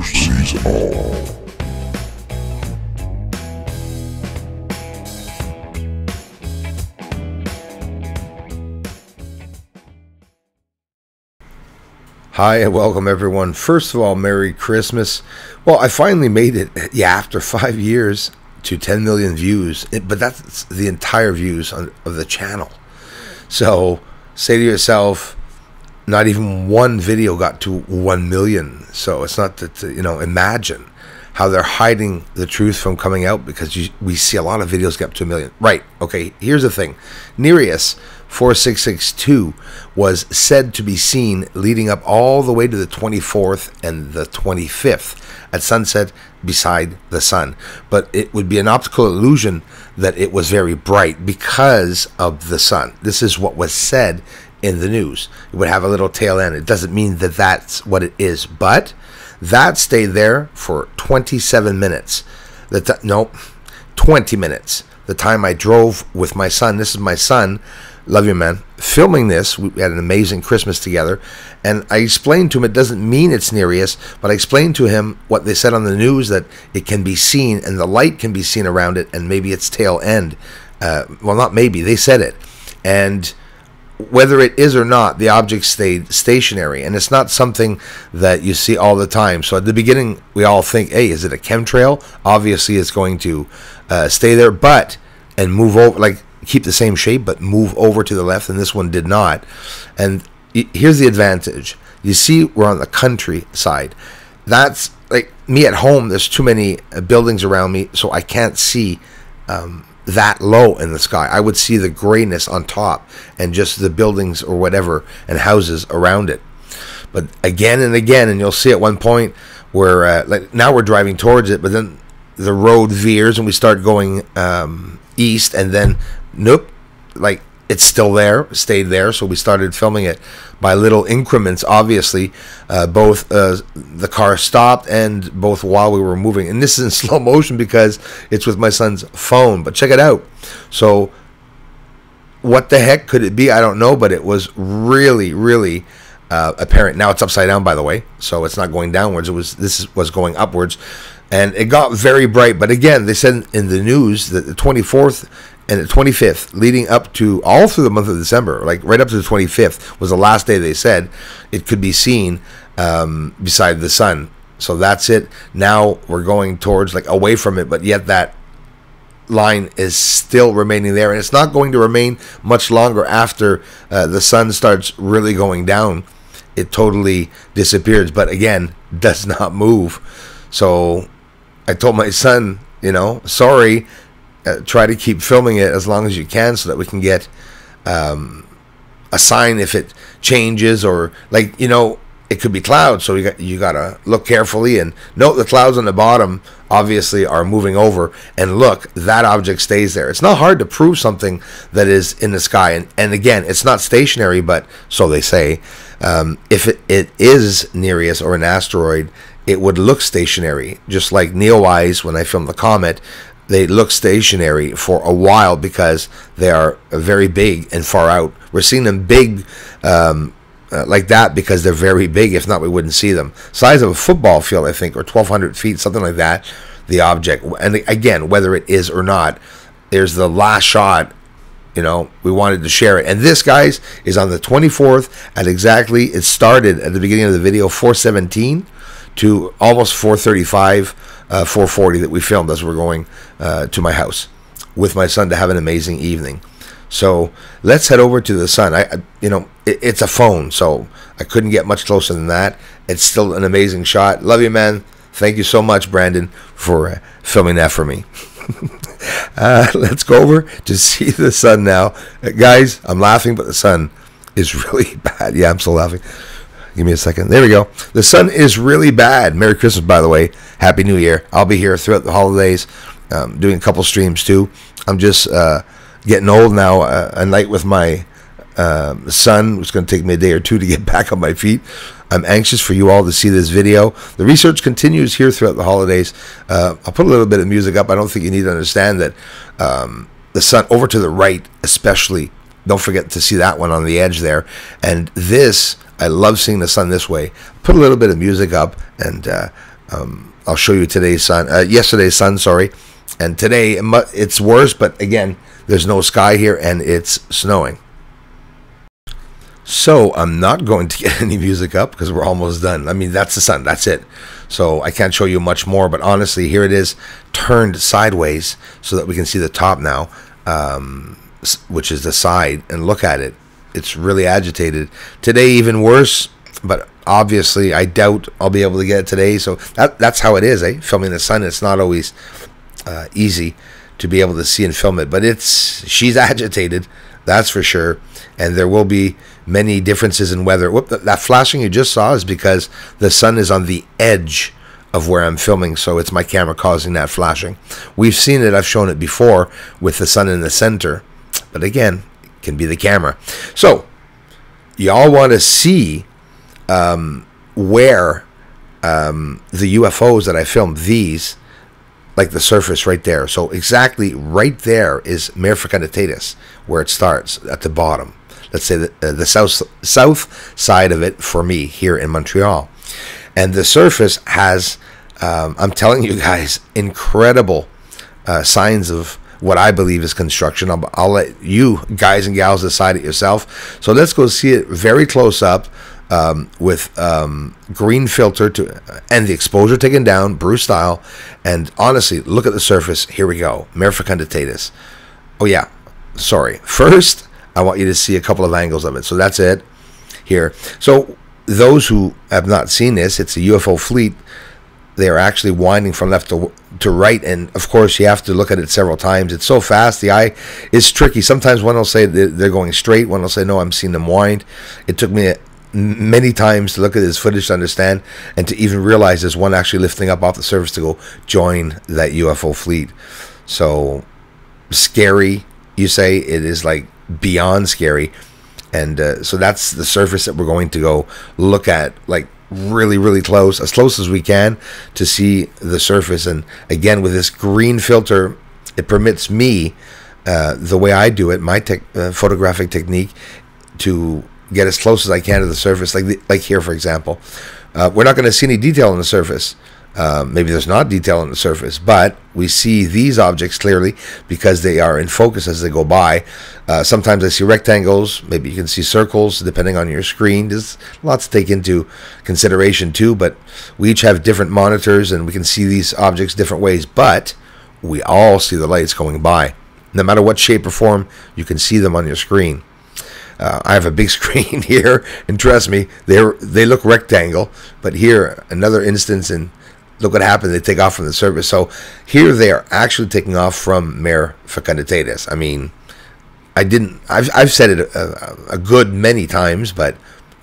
who sees all. Hi and welcome everyone. First of all, Merry Christmas. Well, I finally made it, after 5 years to 10 million views, but that's the entire views of the channel. So say to yourself, not even one video got to 1 million. So it's not that, imagine how they're hiding the truth from coming out because we see a lot of videos get up to 1 million. Right, okay, here's the thing. Nereus 4662 was said to be seen leading up all the way to the 24th and the 25th at sunset beside the sun, but it would be an optical illusion that it was very bright because of the sun. This is what was said in the news. It would have a little tail end. It doesn't mean that that's what it is, but that stayed there for 27 minutes. 20 minutes. The time I drove with my son. This is my son. Love you, man. Filming this, we had an amazing Christmas together, and I explained to him it doesn't mean it's Nereus, but I explained to him what they said on the news, that it can be seen, and the light can be seen around it, and maybe its tail end. Well, not maybe. They said it. And whether it is or not, the object stayed stationary, and it's not something that you see all the time. So at the beginning, we all think, hey, is it a chemtrail? Obviously, it's going to stay there, and move over, like, keep the same shape but move over to the left, and this one did not. And here's the advantage. You see, we're on the countryside. That's like me at home. There's too many buildings around me, so I can't see that low in the sky. I would see the grayness on top and just the buildings or whatever and houses around it. But again and again, and you'll see at one point where like now we're driving towards it, but then the road veers and we start going east, and then nope, like it's still there, stayed there. So we started filming it by little increments, obviously. Both the car stopped and both while we were moving. And this is in slow motion because it's with my son's phone. But check it out. So what the heck could it be? I don't know, but it was really, really apparent. Now it's upside down, by the way. So it's not going downwards. This was going upwards. And it got very bright. But again, they said in the news that the 24th and the 25th, leading up to all through the month of December, like right up to the 25th, was the last day they said it could be seen beside the sun. So that's it. Now we're going towards, like, away from it, but yet that line is still remaining there. And it's not going to remain much longer after the sun starts really going down. It totally disappears, but again, does not move. So I told my son, sorry, try to keep filming it as long as you can so that we can get a sign if it changes, or it could be clouds. So you gotta look carefully and note the clouds on the bottom obviously are moving over, and look, that object stays there. It's not hard to prove something that is in the sky, and again, it's not stationary, but so they say. If it is Nereus or an asteroid, it would look stationary, just like Neowise. When I filmed the comet, they look stationary for a while because they are very big and far out. We're seeing them big like that because they're very big. If not, we wouldn't see them. Size of a football field, I think, or 1,200 feet, something like that, the object. And again, whether it is or not, there's the last shot. We wanted to share it. And this, guys, is on the 24th at exactly, it started at the beginning of the video, 4:17 to almost 4:35. 4:40 that we filmed as we're going to my house with my son to have an amazing evening. So let's head over to the sun. It's a phone, so I couldn't get much closer than that. It's still an amazing shot. Love you, man. Thank you so much, Brandon, for filming that for me. Let's go over to see the sun now. Guys, I'm laughing, but the sun is really bad. Yeah, I'm still laughing. Give me a second. There we go. The sun is really bad. Merry Christmas, by the way. Happy New Year. I'll be here throughout the holidays, doing a couple streams too. I'm just getting old now. A night with my son. It's going to take me a day or two to get back on my feet. I'm anxious for you all to see this video. The research continues here throughout the holidays. I'll put a little bit of music up. I don't think you need to understand that the sun over to the right, especially. Don't forget to see that one on the edge there. And this, I love seeing the sun this way. Put a little bit of music up, and I'll show you today's sun, yesterday's sun, sorry. And today it's worse, but again, there's no sky here and it's snowing. So I'm not going to get any music up because we're almost done. I mean, that's the sun, that's it. So I can't show you much more, but honestly, here it is turned sideways so that we can see the top now, which is the side, and look at it. It's really agitated. Today, even worse, but obviously I doubt I'll be able to get it today. So that's how it is, eh? Filming the sun, it's not always easy to be able to see and film it, but she's agitated, that's for sure. And there will be many differences in weather. Whoop, that flashing you just saw is because the sun is on the edge of where I'm filming, so it's my camera causing that flashing. We've seen it, I've shown it before with the sun in the center, but again, it can be the camera. So y'all want to see where the UFOs that I filmed, these, like the surface right there. So exactly right there is Mare Fecunditatis, where it starts at the bottom. Let's say the south side of it for me here in Montreal. And the surface has, I'm telling you guys, incredible signs of what I believe is construction. I'll let you guys and gals decide it yourself. So let's go see it very close up with green filter and the exposure taken down, Bruce style. And honestly, look at the surface. Here we go. Mare Fecunditatis. Oh yeah, sorry. First, I want you to see a couple of angles of it. So that's it here. So those who have not seen this, it's a UFO fleet. They are actually winding from left to right, and of course you have to look at it several times. It's so fast, the eye is tricky. Sometimes one will say they're going straight, one will say no, I'm seeing them wind. It took me many times to look at this footage to understand and to even realize there's one actually lifting up off the surface to go join that UFO fleet. So scary, you say? It is, like, beyond scary. And so that's the surface that we're going to go look at, like really, really close, as close as we can to see the surface. And again, with this green filter, it permits me, the way I do it, my photographic technique, to get as close as I can to the surface, like here, for example. We're not going to see any detail on the surface. Maybe there's not detail on the surface, but we see these objects clearly because they are in focus as they go by. Sometimes I see rectangles, maybe you can see circles depending on your screen. There's lots to take into consideration too, but we each have different monitors and we can see these objects different ways, but we all see the lights going by. No matter what shape or form, you can see them on your screen. I have a big screen here, and trust me, they look rectangle, but here, another instance, and look what happened. They take off from the surface. So here they are actually taking off from Mare Fecunditatis. I mean, I've said it a good many times, but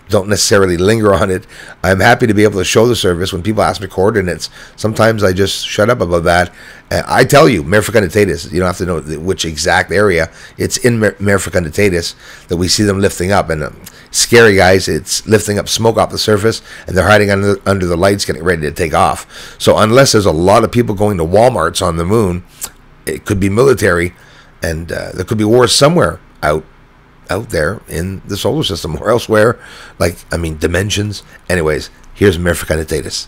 don't necessarily linger on it. I'm happy to be able to show the surface. When people ask me coordinates, sometimes I just shut up about that. I tell you, Mare Fecunditatis, you don't have to know which exact area. It's in Mare Fecunditatis that we see them lifting up. And scary, guys, it's lifting up smoke off the surface, and they're hiding under the lights getting ready to take off. So unless there's a lot of people going to Walmarts on the moon, it could be military, and there could be war somewhere out there in the solar system or elsewhere, like, I mean, dimensions. Anyways, here's Mare Fecunditatis.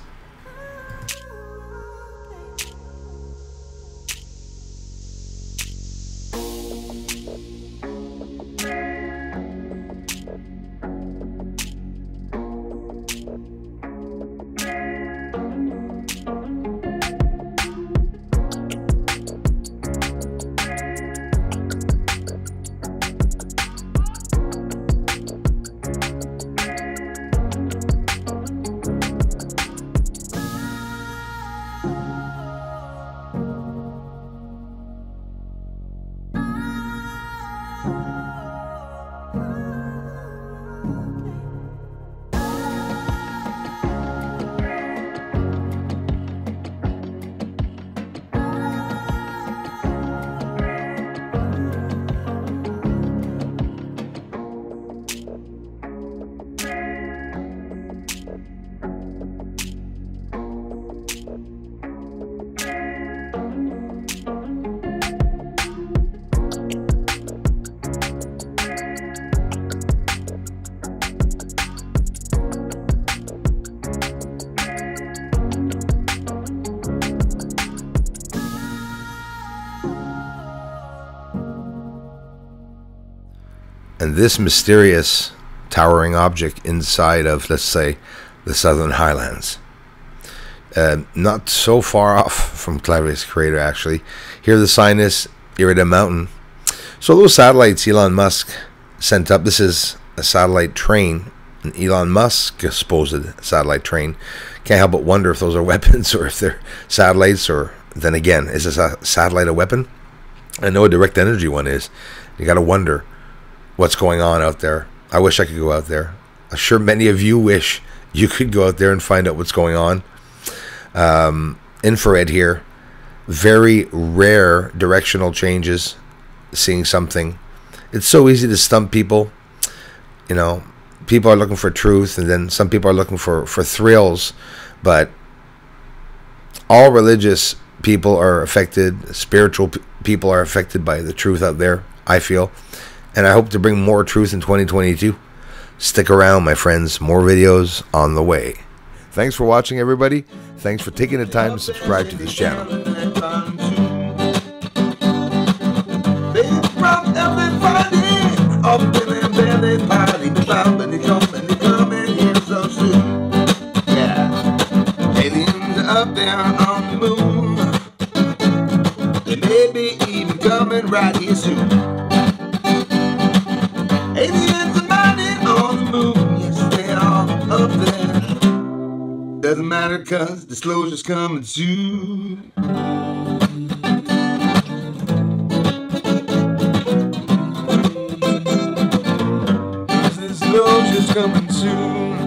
And this mysterious towering object inside of, let's say, the Southern Highlands. Not so far off from Clavius Crater, actually. Here, the Sinus Iridum Mountain. So those satellites Elon Musk sent up, this is a satellite train, an Elon Musk supposed satellite train. Can't help but wonder if those are weapons or if they're satellites, or then again, is a satellite a weapon? I know a direct energy one is. You got to wonder what's going on out there. I wish I could go out there. I'm sure many of you wish you could go out there and find out what's going on. Infrared here. Very rare directional changes. Seeing something. It's so easy to stump people. You know, people are looking for truth, and then some people are looking for thrills. But all religious people are affected. Spiritual people are affected by the truth out there, I feel. And I hope to bring more truth in 2022. Stick around, my friends. More videos on the way. Thanks for watching, everybody. Thanks for taking the time to subscribe to this channel. Yeah, aliens up there on the moon. They may be even coming right here soon. Doesn't matter, cause disclosure's coming soon. Disclosure's coming soon.